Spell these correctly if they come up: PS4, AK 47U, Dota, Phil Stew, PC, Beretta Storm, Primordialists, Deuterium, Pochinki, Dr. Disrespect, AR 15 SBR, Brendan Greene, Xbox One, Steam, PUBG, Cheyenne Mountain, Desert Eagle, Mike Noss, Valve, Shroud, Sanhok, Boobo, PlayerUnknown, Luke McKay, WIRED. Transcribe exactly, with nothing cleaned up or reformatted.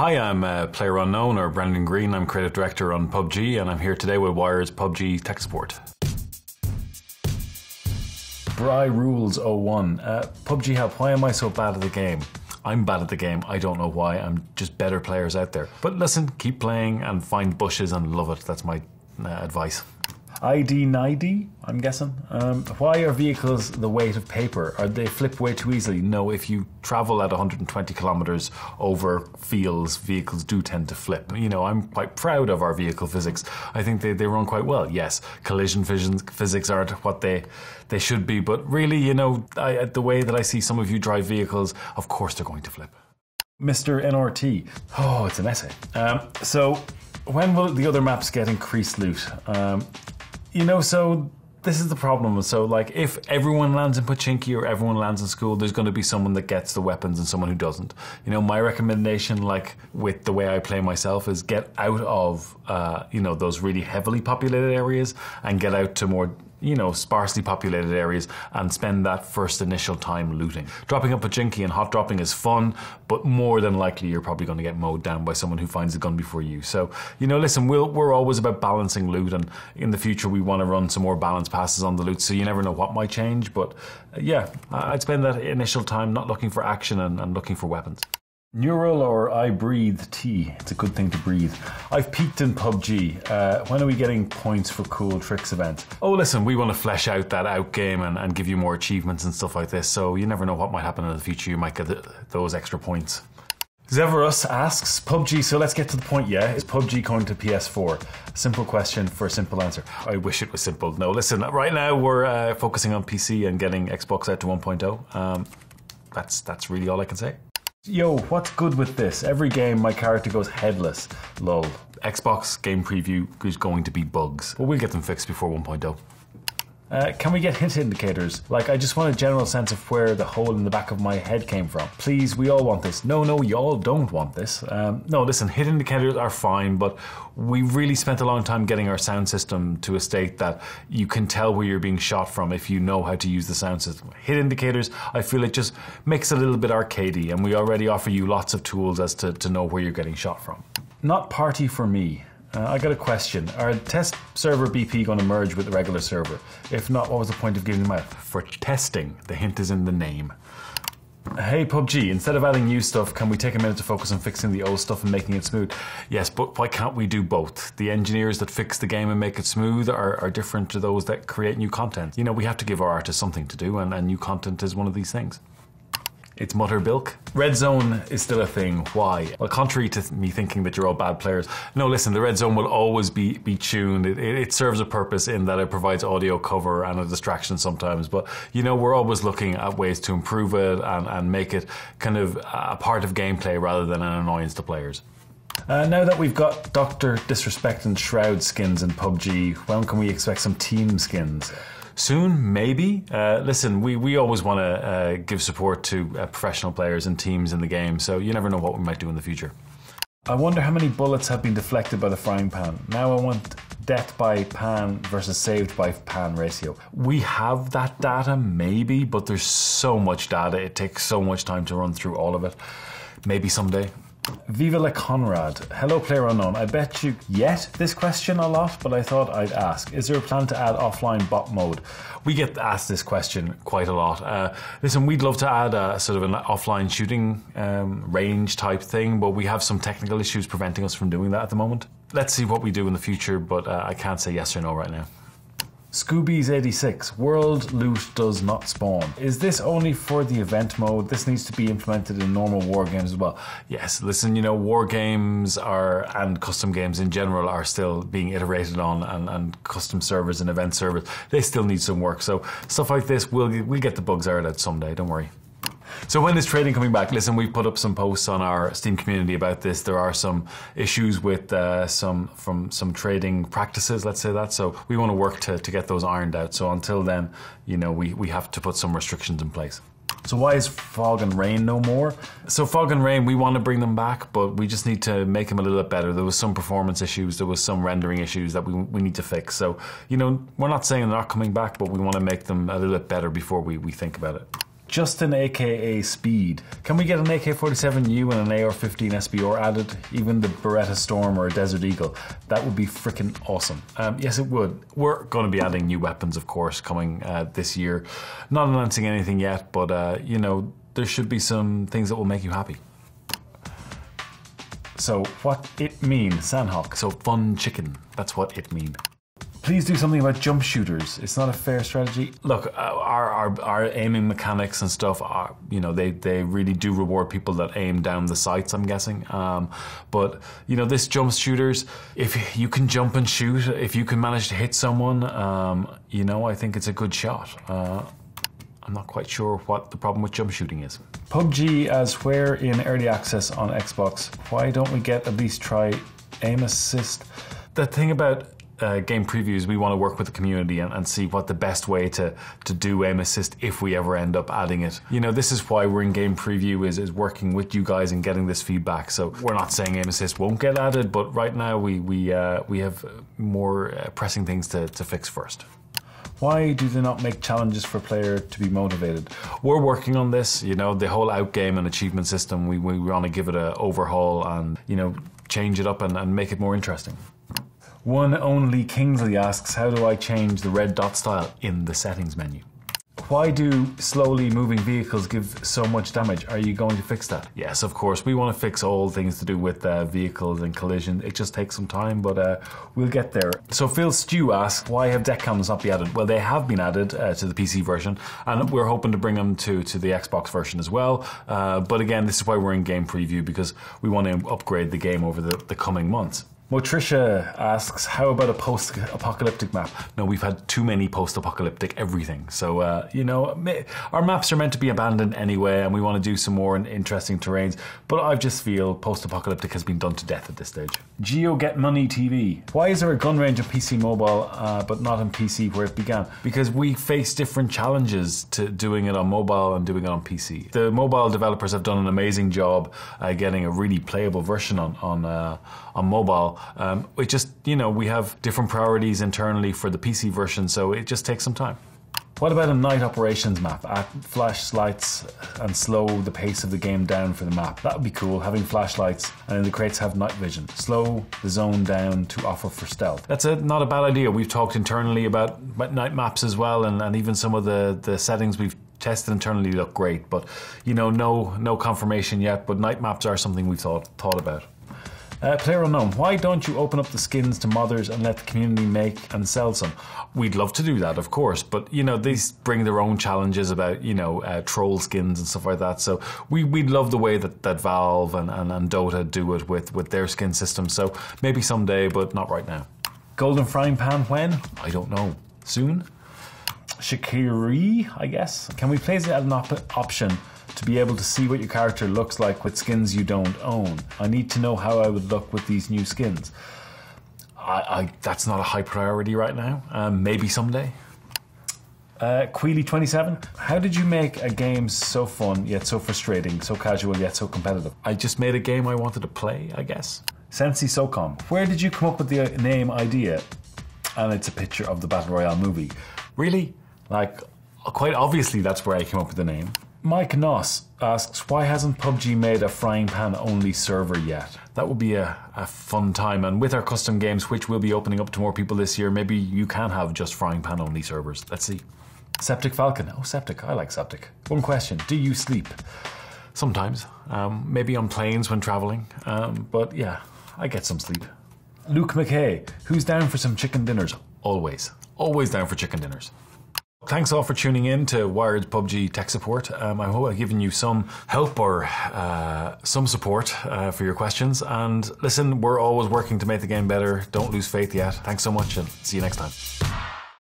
Hi, I'm uh, Player Unknown, or Brendan Greene. I'm creative director on P U B G, and I'm here today with Wired's P U B G tech support. Bry Rules oh one. Uh, P U B G Hub, why am I so bad at the game? I'm bad at the game, I don't know why, I'm just better players out there. But listen, keep playing and find bushes and love it, that's my uh, advice. I D ninety, I'm guessing. Um, why are vehicles the weight of paper? Are they flip way too easily? No, if you travel at one hundred twenty kilometers over fields, vehicles do tend to flip. You know, I'm quite proud of our vehicle physics. I think they, they run quite well. Yes, collision physics aren't what they they should be, but really, you know, I, the way that I see some of you drive vehicles, of course they're going to flip. Mister N R T. Oh, it's an essay. Um, so, when will the other maps get increased loot? Um, You know, so this is the problem. So, like, if everyone lands in Pochinki or everyone lands in school, there's going to be someone that gets the weapons and someone who doesn't. You know, my recommendation, like, with the way I play myself, is get out of, uh, you know, those really heavily populated areas and get out to more, you know, sparsely populated areas and spend that first initial time looting. Dropping up Pochinki and hot dropping is fun, but more than likely you're probably going to get mowed down by someone who finds a gun before you. So, you know, listen, we'll, we're always about balancing loot, and in the future we want to run some more balance passes on the loot, so you never know what might change. But uh, yeah, I'd spend that initial time not looking for action and, and looking for weapons. Neural or I breathe T. It's a good thing to breathe. I've peaked in P U B G. Uh, when are we getting points for cool tricks event? Oh, listen, we want to flesh out that out game and, and give you more achievements and stuff like this. So you never know what might happen in the future. You might get th those extra points. Zeverus asks, P U B G, so let's get to the point, yeah? Is P U B G going to P S four? Simple question for a simple answer. I wish it was simple. No, listen, right now we're uh, focusing on P C and getting Xbox out to one point oh. Um, that's, that's really all I can say. Yo, what's good with this? Every game my character goes headless. Lol. Xbox game preview is going to be bugs, but we'll get them fixed before one point oh. Uh, can we get hit indicators? Like, I just want a general sense of where the hole in the back of my head came from. Please, we all want this. No, no, y'all don't want this. Um, no, listen, hit indicators are fine, but we really spent a long time getting our sound system to a state that you can tell where you're being shot from if you know how to use the sound system. Hit indicators, I feel it just makes it a little bit arcadey, and we already offer you lots of tools as to, to know where you're getting shot from. Not party for me. Uh, I got a question. Are test server B P going to merge with the regular server? If not, what was the point of giving them out? For testing. The hint is in the name. Hey P U B G, instead of adding new stuff, can we take a minute to focus on fixing the old stuff and making it smooth? Yes, but why can't we do both? The engineers that fix the game and make it smooth are, are different to those that create new content. You know, we have to give our artists something to do, and, and new content is one of these things. It's Mutter Bilk. Red zone is still a thing. Why? Well, contrary to me thinking that you're all bad players, no, listen, the red zone will always be, be tuned. It, it serves a purpose in that it provides audio cover and a distraction sometimes. But, you know, we're always looking at ways to improve it and, and make it kind of a part of gameplay rather than an annoyance to players. Uh, now that we've got Doctor Disrespect and Shroud skins in P U B G, when can we expect some team skins? Soon, maybe. Uh, listen, we, we always want to uh, give support to uh, professional players and teams in the game, so you never know what we might do in the future. I wonder how many bullets have been deflected by the frying pan. Now I want death by pan versus saved by pan ratio. We have that data, maybe, but there's so much data. It takes so much time to run through all of it. Maybe someday. Viva la Conrad. Hello PlayerUnknown. I bet you get this question a lot, but I thought I'd ask. Is there a plan to add offline bot mode? We get asked this question quite a lot. Uh, listen, we'd love to add a sort of an offline shooting um, range type thing, but we have some technical issues preventing us from doing that at the moment. Let's see what we do in the future, but uh, I can't say yes or no right now. Scoobies eighty-six, world loot does not spawn. Is this only for the event mode? This needs to be implemented in normal war games as well. Yes, listen, you know, war games are, and custom games in general, are still being iterated on, and, and custom servers and event servers, they still need some work. So stuff like this, we'll, we'll get the bugs out of it someday, don't worry. So when is trading coming back? Listen, we've put up some posts on our Steam community about this. There are some issues with uh, some from some trading practices, let's say that. So we want to work to, to get those ironed out. So until then, you know, we, we have to put some restrictions in place. So why is Fog and Rain no more? So Fog and Rain, we want to bring them back, but we just need to make them a little bit better. There was some performance issues, there was some rendering issues that we, we need to fix. So, you know, we're not saying they're not coming back, but we want to make them a little bit better before we, we think about it. Just an A K A speed. Can we get an A K forty-seven U and an A R fifteen S B R added? Even the Beretta Storm or a Desert Eagle? That would be freaking awesome. Um, yes, it would. We're going to be adding new weapons, of course, coming uh, this year. Not announcing anything yet, but uh, you know, there should be some things that will make you happy. So what it mean, Sanhok. So fun chicken. That's what it mean. Please do something about jump shooters. It's not a fair strategy. Look, our our, our aiming mechanics and stuff are, you know, they, they really do reward people that aim down the sights, I'm guessing. Um, but, you know, this jump shooters, if you can jump and shoot, if you can manage to hit someone, um, you know, I think it's a good shot. Uh, I'm not quite sure what the problem with jump shooting is. P U B G as where in early access on Xbox. Why don't we get at least try aim assist? The thing about Uh, game previews, we want to work with the community and, and see what the best way to to do aim assist if we ever end up adding it. You know, this is why we're in game preview, is is working with you guys and getting this feedback. So we're not saying aim assist won't get added, but right now we we uh, we have more uh, pressing things to to fix first. Why do they not make challenges for player to be motivated? We're working on this. You know, the whole outgame and achievement system. We we want to give it an overhaul and, you know, change it up and, and make it more interesting. One Only Kingsley asks, how do I change the red dot style in the settings menu? Why do slowly moving vehicles give so much damage? Are you going to fix that? Yes, of course. We want to fix all things to do with uh, vehicles and collision. It just takes some time, but uh, we'll get there. So Phil Stew asks, why have deck cams not been added? Well, they have been added uh, to the P C version, and we're hoping to bring them to, to the Xbox version as well. Uh, but again, this is why we're in game preview, because we want to upgrade the game over the, the coming months. Motricia asks, how about a post-apocalyptic map? No, we've had too many post-apocalyptic everything. So, uh, you know, our maps are meant to be abandoned anyway, and we want to do some more interesting terrains. But I just feel post-apocalyptic has been done to death at this stage. Geo Get Money T V. Why is there a gun range on P C mobile, uh, but not on P C where it began? Because we face different challenges to doing it on mobile and doing it on P C. The mobile developers have done an amazing job uh, getting a really playable version on, on, uh, on mobile. Um, it just, you know, we have different priorities internally for the P C version, so it just takes some time. What about a night operations map? Add flashlights and slow the pace of the game down for the map. That would be cool, having flashlights, and then the crates have night vision. Slow the zone down to offer for stealth. That's a, not a bad idea. We've talked internally about night maps as well, and, and even some of the, the settings we've tested internally look great, but, you know, no, no confirmation yet, but night maps are something we've thought, thought about. Uh, PlayerUnknown, why don't you open up the skins to modders and let the community make and sell some? We'd love to do that, of course, but, you know, these bring their own challenges about, you know, uh, troll skins and stuff like that. So we, we love the way that, that Valve and, and, and Dota do it with, with their skin system. So maybe someday, but not right now. Golden Frying Pan when? I don't know. Soon? Shikiri, I guess. Can we place it as an op option? To be able to see what your character looks like with skins you don't own. I need to know how I would look with these new skins. I, I that's not a high priority right now. Um, maybe someday. Uh, Queely twenty-seven, how did you make a game so fun yet so frustrating, so casual yet so competitive? I just made a game I wanted to play, I guess. Sensi Socom, where did you come up with the name idea? And it's a picture of the Battle Royale movie. Really? Like, quite obviously that's where I came up with the name. Mike Noss asks, why hasn't P U B G made a frying pan only server yet? That would be a, a fun time, and with our custom games, which will be opening up to more people this year, maybe you can have just frying pan only servers. Let's see. Septic Falcon. Oh, Septic. I like Septic. One question. Do you sleep? Sometimes. Um, maybe on planes when traveling. Um, but yeah, I get some sleep. Luke McKay. Who's down for some chicken dinners? Always. Always down for chicken dinners. Thanks all for tuning in to Wired's P U B G Tech Support. Um, I hope I've given you some help or uh, some support uh, for your questions. And listen, we're always working to make the game better. Don't lose faith yet. Thanks so much, and see you next time.